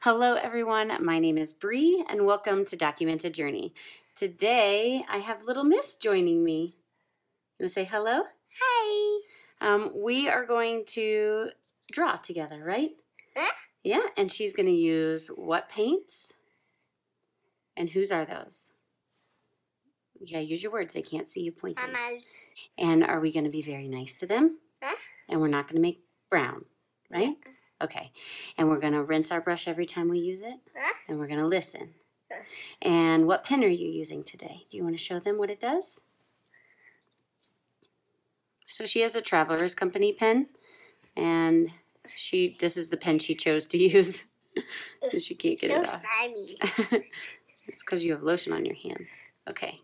Hello everyone, my name is Bree and welcome to Documented Journey. Today I have Little Miss joining me. You wanna say hello? Hi! We are going to draw together, right? Huh? Yeah, and she's gonna use what paints? And whose are those? Yeah, use your words, they can't see you pointing. Mama's. And are we gonna be very nice to them? Huh? And we're not gonna make brown, right? Yeah. Okay, and we're going to rinse our brush every time we use it, and we're going to listen. And what pen are you using today? Do you want to show them what it does? So she has a Travelers Company pen, and this is the pen she chose to use. She can't get it off. So slimy. It's because you have lotion on your hands. Okay,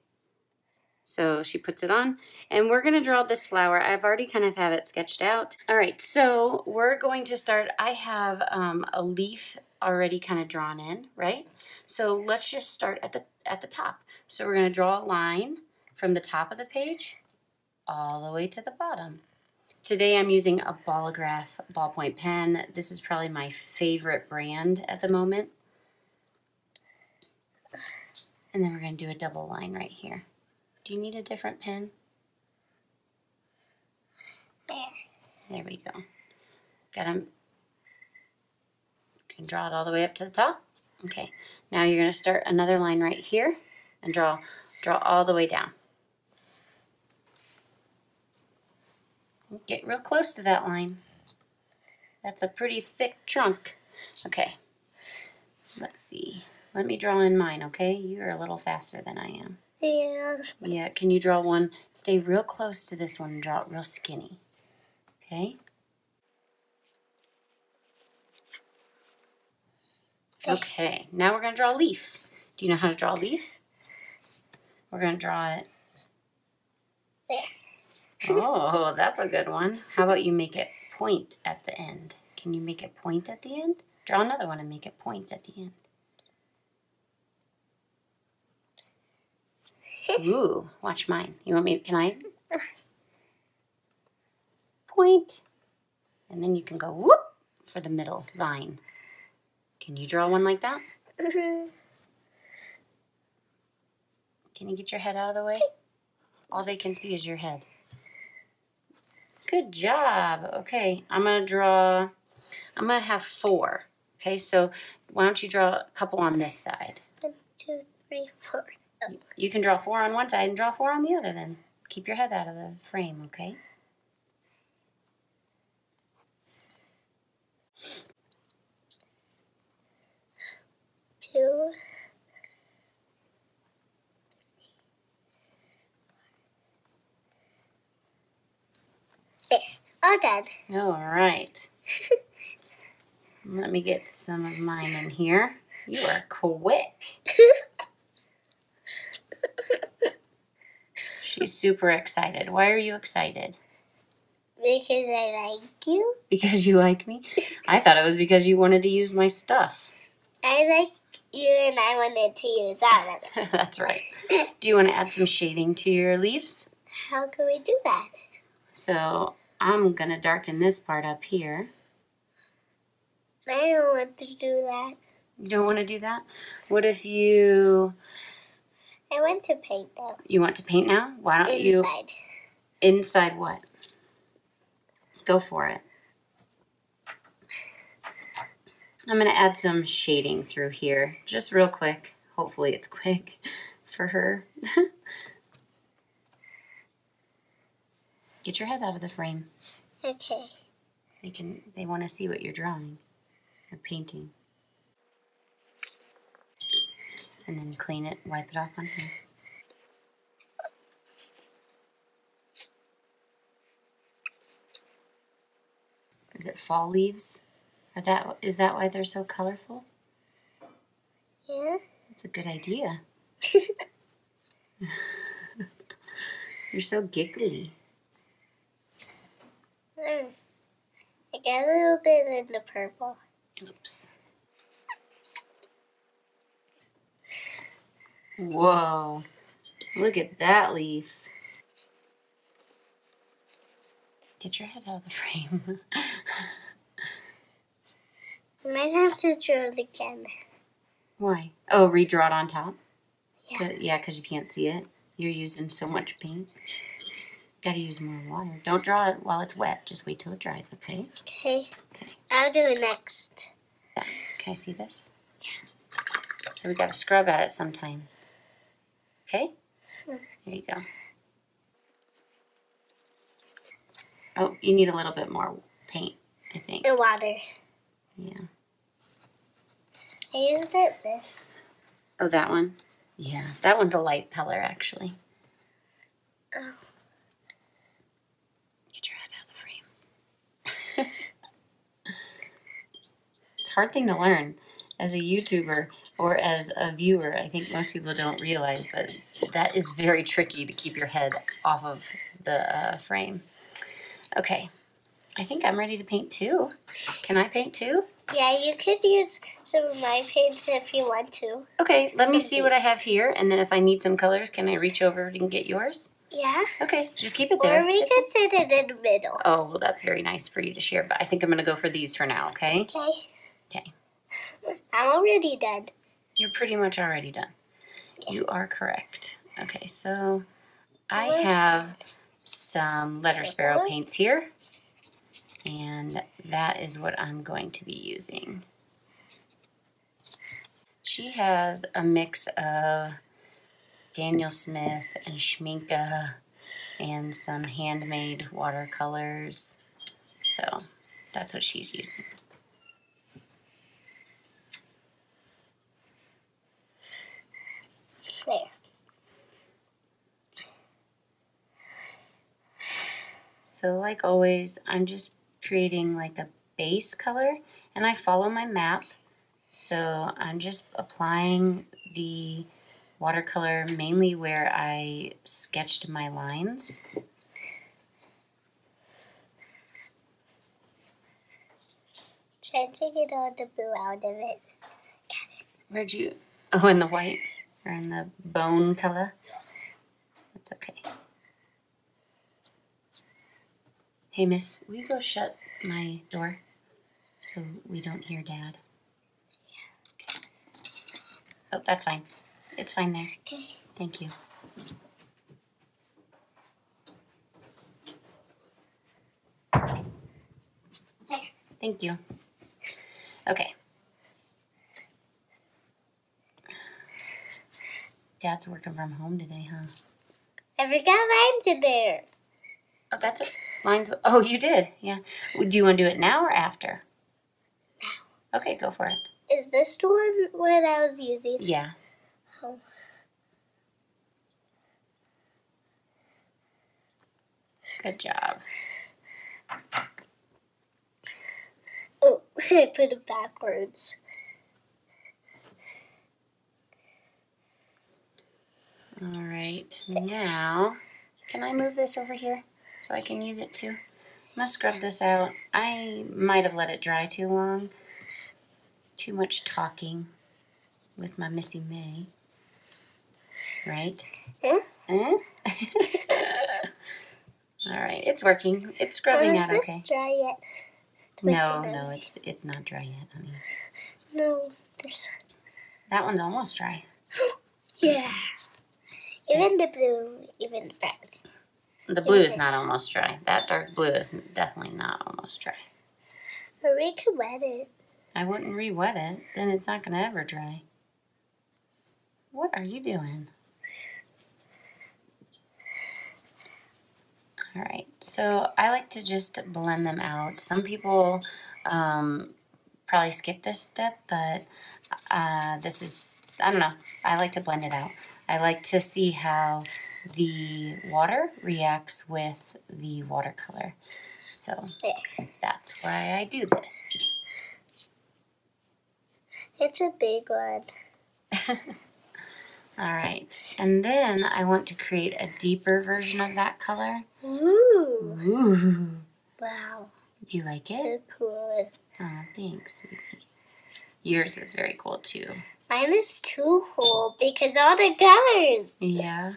so she puts it on, and we're going to draw this flower. I've already kind of have it sketched out. All right, so we're going to start. I have a leaf already kind of drawn in, right? So let's just start at the top. So we're going to draw a line from the top of the page all the way to the bottom. Today I'm using a Ballograph ballpoint pen. This is probably my favorite brand at the moment. And then we're going to do a double line right here. Do you need a different pen? There we go. Got them. You can draw it all the way up to the top. Okay. Now you're going to start another line right here and draw all the way down. Get real close to that line. That's a pretty thick trunk. Okay. Let's see. Let me draw in mine, okay? You're a little faster than I am. Yeah, can you draw one? Stay real close to this one and draw it real skinny. Okay? Okay, now we're going to draw a leaf. Do you know how to draw a leaf? We're going to draw it. There. Oh, that's a good one. How about you make it point at the end? Can you make it point at the end? Draw another one and make it point at the end. Ooh, watch mine. You want me, can I? Point. And then you can go whoop for the middle line. Can you draw one like that? Can you get your head out of the way? All they can see is your head. Good job. Okay, I'm going to have four. Okay, so why don't you draw a couple on this side? 1, 2, 3, 4. You can draw four on one side and draw four on the other then. Keep your head out of the frame, okay? Two. There. All done. All right. Let me get some of mine in here. You are quick. She's super excited. Why are you excited? Because I like you. Because you like me? I thought it was because you wanted to use my stuff. I like you and I wanted to use all of it. That's right. Do you want to add some shading to your leaves? How can we do that? So I'm going to darken this part up here. I don't want to do that. You don't want to do that? What if you... I want to paint though. You want to paint now? Why don't you? Inside. Inside what? Go for it. I'm going to add some shading through here, just real quick. Hopefully it's quick for her. Get your head out of the frame. Okay. They want to see what you're drawing or painting. And then clean it, wipe it off on here. Is it fall leaves? Is that why they're so colorful? Yeah. That's a good idea. You're so giggly. I got a little bit in the purple. Oops. Whoa, look at that leaf. Get your head out of the frame. You might have to draw it again. Why? Oh, redraw it on top? Yeah. Yeah, because you can't see it. You're using so much paint. Gotta use more water. Don't draw it while it's wet. Just wait till it dries, okay? Okay. Okay. I'll do the next. Yeah. Can I see this? Yeah. So we gotta scrub at it sometimes. Okay? There you go. Oh, you need a little bit more paint, I think. The water. Yeah. I used it this. Oh, that one? Yeah. That one's a light color, actually. Oh. Get your head out of the frame. It's a hard thing to learn. As a YouTuber or as a viewer, I think most people don't realize, but that is very tricky to keep your head off of the frame. Okay. I think I'm ready to paint too. Can I paint too? Yeah, you could use some of my paints if you want to. Okay, let me see what I have here, and then if I need some colors, can I reach over and get yours? Yeah. Okay, just keep it there. Or we could sit it in the middle. Oh, well, that's very nice for you to share, but I think I'm going to go for these for now, okay? Okay. Okay. I'm already done. You're pretty much already done. Yeah. You are correct. Okay, so I have some Letter Sparrow paints here. And that is what I'm going to be using. She has a mix of Daniel Smith and Schminke and some handmade watercolors. So that's what she's using. There. So like always, I'm just creating like a base color, and I follow my map, so I'm just applying the watercolor mainly where I sketched my lines. Try to get all the blue out of it. Got it. Where'd you? Oh, in the white or in the bone color? That's okay. Hey, miss, will you go shut my door so we don't hear Dad? Yeah. Okay. Oh, that's fine. It's fine there. Okay. Thank you. There. Thank you. Okay. Dad's working from home today, huh? I forgot lines in there. Oh, that's it. Lines. Oh, you did. Yeah. Do you want to do it now or after? Now. Okay, go for it. Is this the one what I was using? Yeah. Oh. Good job. Oh, I put it backwards. All right. Now, can I move this over here? So I can use it too. I'm gonna scrub this out. I might have let it dry too long. Too much talking with my Missy May. Right? Eh? Eh? Alright, it's working. It's scrubbing out okay. Is this dry yet? No, it's not dry yet, honey. No, this one. That one's almost dry. Yeah. Even the blue, even the red. The blue is not almost dry. That dark blue is definitely not almost dry. But we could wet it. I wouldn't re-wet it. Then it's not going to ever dry. What are you doing? All right. So I like to just blend them out. Some people probably skip this step, but this is, I don't know. I like to blend it out. I like to see how the water reacts with the watercolor. So that's why I do this. It's a big one. All right. And then I want to create a deeper version of that color. Ooh. Ooh. Wow. Do you like it? So cool. Oh, thanks, sweetie. Yours is very cool, too. Mine is too cool because all the colors. Yeah.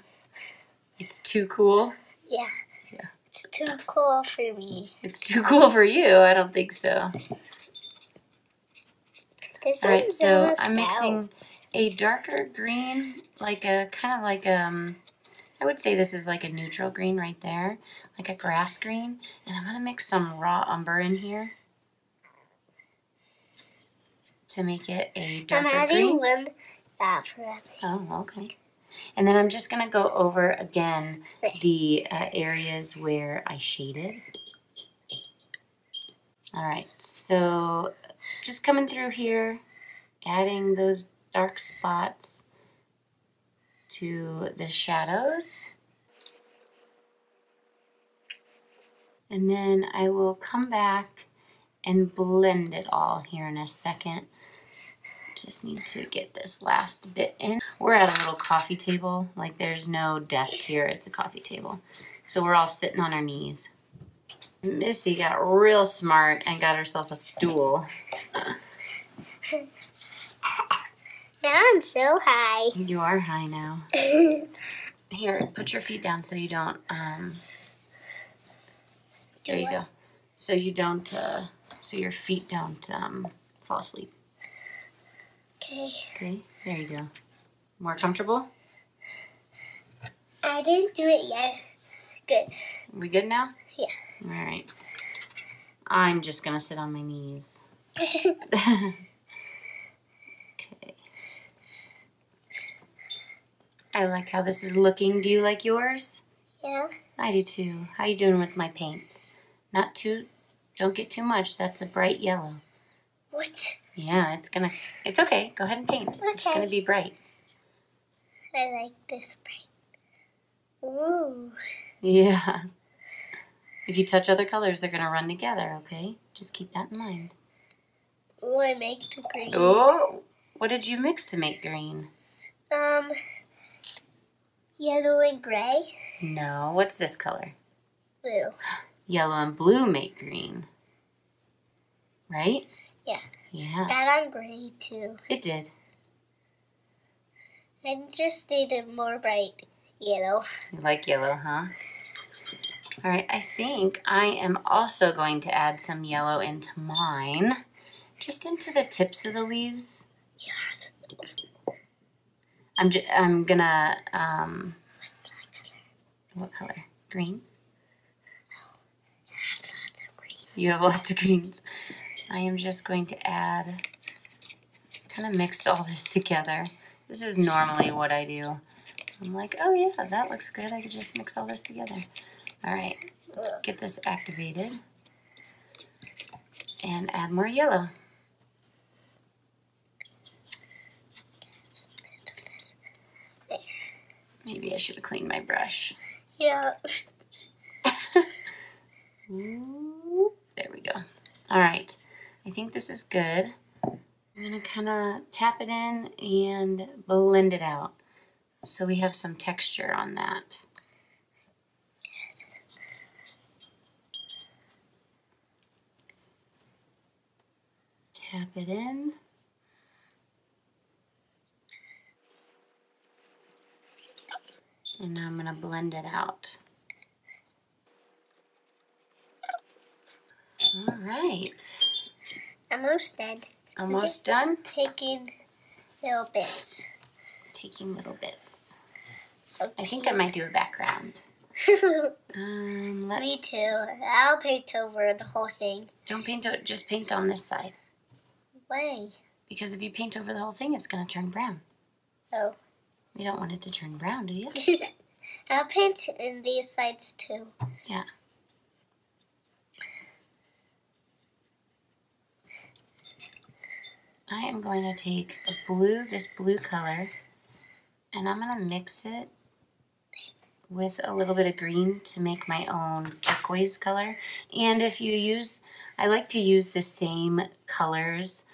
It's too cool? Yeah. Yeah. It's too cool for me. It's too cool for you? I don't think so. Alright, so I'm mixing a darker green, like a kind of like I would say this is like a neutral green right there, like a grass green, and I'm going to mix some raw umber in here to make it a darker green. I'm adding one that for me. Oh, okay. And then I'm just going to go over again the areas where I shaded. All right, so just coming through here, adding those dark spots to the shadows. And then I will come back and blend it all here in a second. Just need to get this last bit in. We're at a little coffee table. Like there's no desk here, it's a coffee table. So we're all sitting on our knees. Missy got real smart and got herself a stool. Now I'm so high. You are high now. Here, put your feet down so you don't, there you go. So you don't, so your feet don't fall asleep. Okay. Okay, there you go. More comfortable? I didn't do it yet. Good. We good now? Yeah. All right. I'm just going to sit on my knees. Okay. I like how this is looking. Do you like yours? Yeah. I do too. How you doing with my paints? Not too, don't get too much. That's a bright yellow. What? Yeah, it's gonna, it's okay. Go ahead and paint. Okay. It's gonna be bright. I like this bright. Ooh. Yeah. If you touch other colors, they're gonna run together, okay? Just keep that in mind. Oh, I make the green. Oh, what did you mix to make green? Yellow and gray. No, what's this color? Blue. Yellow and blue make green. Right? Yeah. Yeah. That on gray too. It did. I just needed more bright yellow. You like yellow, huh? All right, I think I am also going to add some yellow into mine. Just into the tips of the leaves. Yes. I'm gonna, what's that color? What color? Green? Oh, I have lots of greens. You have lots of greens. I am just going to add, kind of mix all this together. This is normally what I do. I'm like, oh yeah, that looks good. I could just mix all this together. All right, let's get this activated and add more yellow. Maybe I should have cleaned my brush. Yeah. There we go. All right, I think this is good. I'm gonna kinda tap it in and blend it out so we have some texture on that. Tap it in. And now I'm going to blend it out. All right. Almost done. Almost done? Taking little bits. Taking little bits. Okay. I think I might do a background. Let's... Me too. I'll paint over the whole thing. Don't paint, just paint on this side. Why? Because if you paint over the whole thing, it's going to turn brown. Oh. You don't want it to turn brown, do you? I'll paint in these sides too. Yeah. I am going to take a blue, this blue color, and I'm going to mix it with a little bit of green to make my own turquoise color. And if you use, I like to use the same colors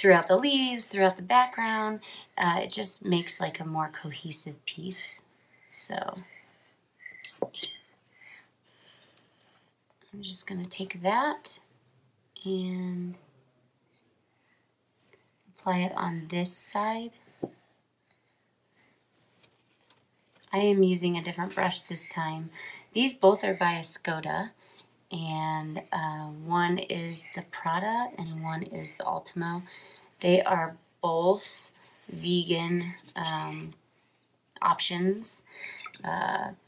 throughout the leaves, throughout the background. It just makes like a more cohesive piece. So I'm just gonna take that and apply it on this side. I am using a different brush this time. These both are by Escoda, and one is the Prada and one is the Ultimo. They are both vegan options,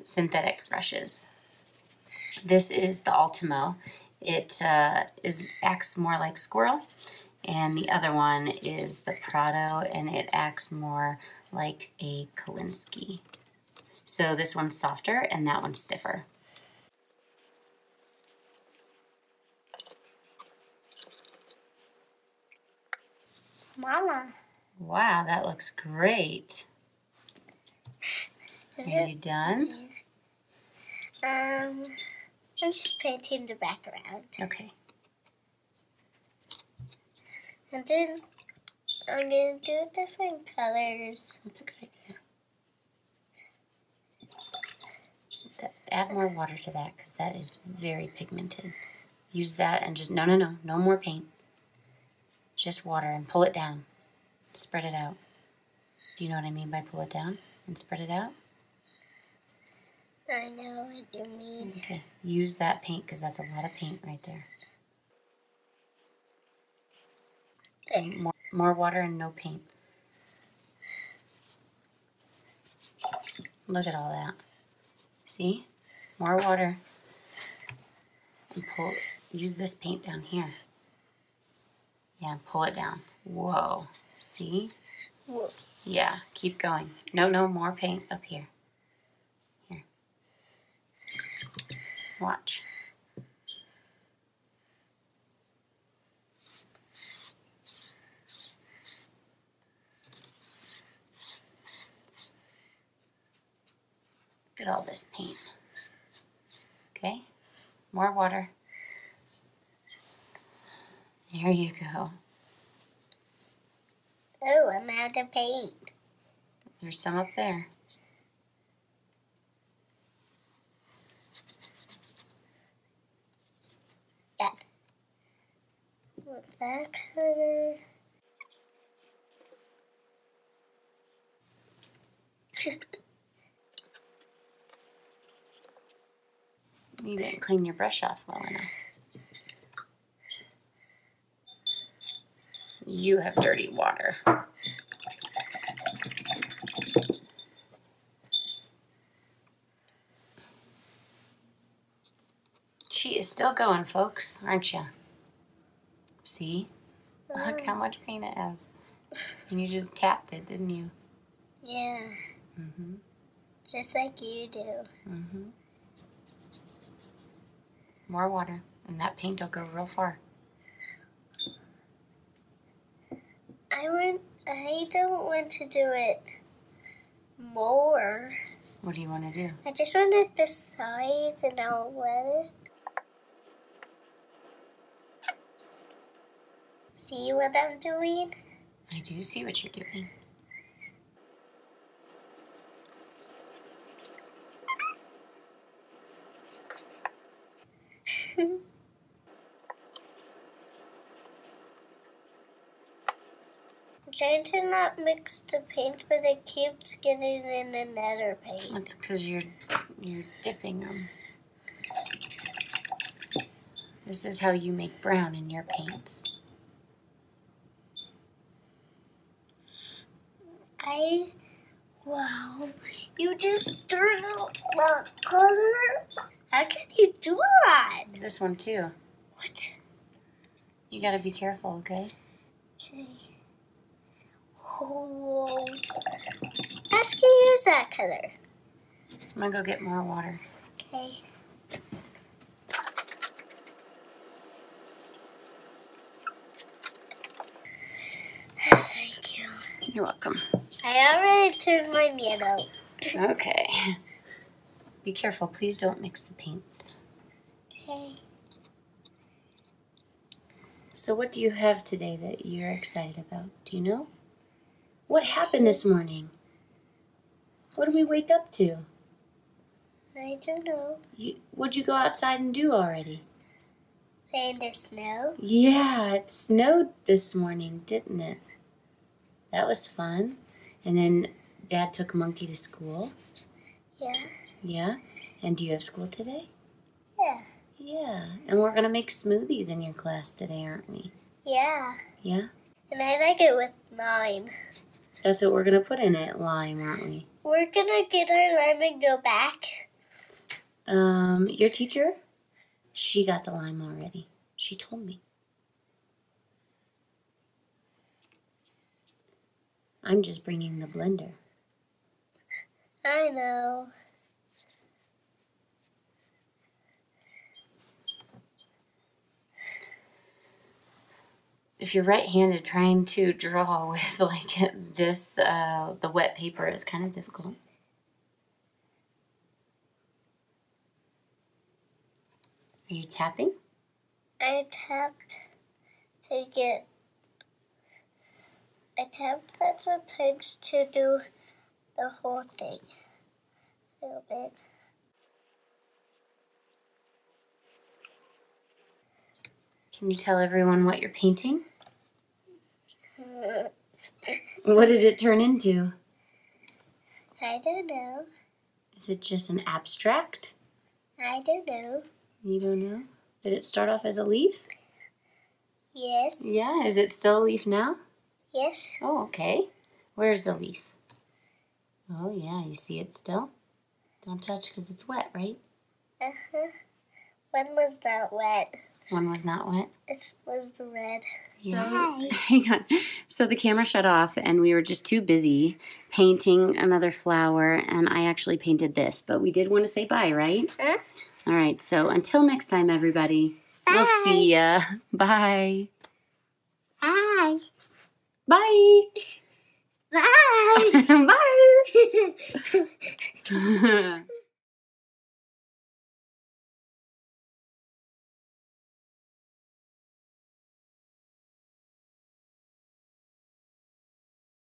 synthetic brushes. This is the Ultimo. It acts more like squirrel, and the other one is the Prado, and it acts more like a Kolinsky. So this one's softer and that one's stiffer. Mama. Wow, that looks great. Are you done? I'm just painting the background. Okay. And then I'm going to do different colors. That's a good idea. Add more water to that because that is very pigmented. Use that and just, no more paint. Just water and pull it down. Spread it out. Do you know what I mean by pull it down and spread it out? I know what you mean. Okay, use that paint because that's a lot of paint right there. And more water and no paint. Look at all that. See? More water. And pull, use this paint down here. Yeah, pull it down. Whoa. See? Whoa. Yeah, keep going. No, more paint up here. Here. Watch. Look at all this paint. Okay, more water. There you go. Oh, I'm out of paint. There's some up there. That. What's that color? You didn't clean your brush off well enough. You have dirty water. She is still going, folks, aren't you? See? Look how much paint it has. And you just tapped it, didn't you? Yeah. Mm-hmm. Just like you do. Mm-hmm. More water, and that paint will go real far. I don't want to do it more. What do you want to do? I just want it this size, and I'll wet it. See what I'm doing? I do see what you're doing. I'm trying to not mix the paint, but it keeps getting in another paint. That's because you're dipping them. This is how you make brown in your paints. Wow, you just threw out that color. How can you do that? This one too. What? You gotta be careful, okay? Okay. Oh. I can use that color. I'm gonna go get more water. Okay. Thank you. You're welcome. I already turned my yellow. Okay. Be careful, please don't mix the paints. Okay. So what do you have today that you're excited about? Do you know? What happened this morning? What did we wake up to? I don't know. What'd you go outside and do already? Play in the snow. Yeah, it snowed this morning, didn't it? That was fun. And then Dad took Monkey to school. Yeah. Yeah? And do you have school today? Yeah. Yeah, and we're going to make smoothies in your class today, aren't we? Yeah. Yeah? And I like it with lime. That's what we're going to put in it, lime, aren't we? We're going to get our lime and go back. Your teacher, she got the lime already. She told me. I'm just bringing the blender. I know. If you're right-handed, trying to draw with like this, the wet paper is kind of difficult. Are you tapping? I tapped that sometimes to do the whole thing a little bit. Can you tell everyone what you're painting? What did it turn into? I don't know. Is it just an abstract? I don't know. You don't know? Did it start off as a leaf? Yes. Yeah, is it still a leaf now? Yes. Oh, okay. Where's the leaf? Oh, yeah, you see it still? Don't touch because it's wet, right? Uh-huh. When was that wet? One was not wet. It was the red. Yeah. Hang on. So the camera shut off, and we were just too busy painting another flower, and I actually painted this. But we did want to say bye, right? Huh? All right. So until next time, everybody. Bye. We'll see ya. Bye. Bye. Bye. Bye. Bye.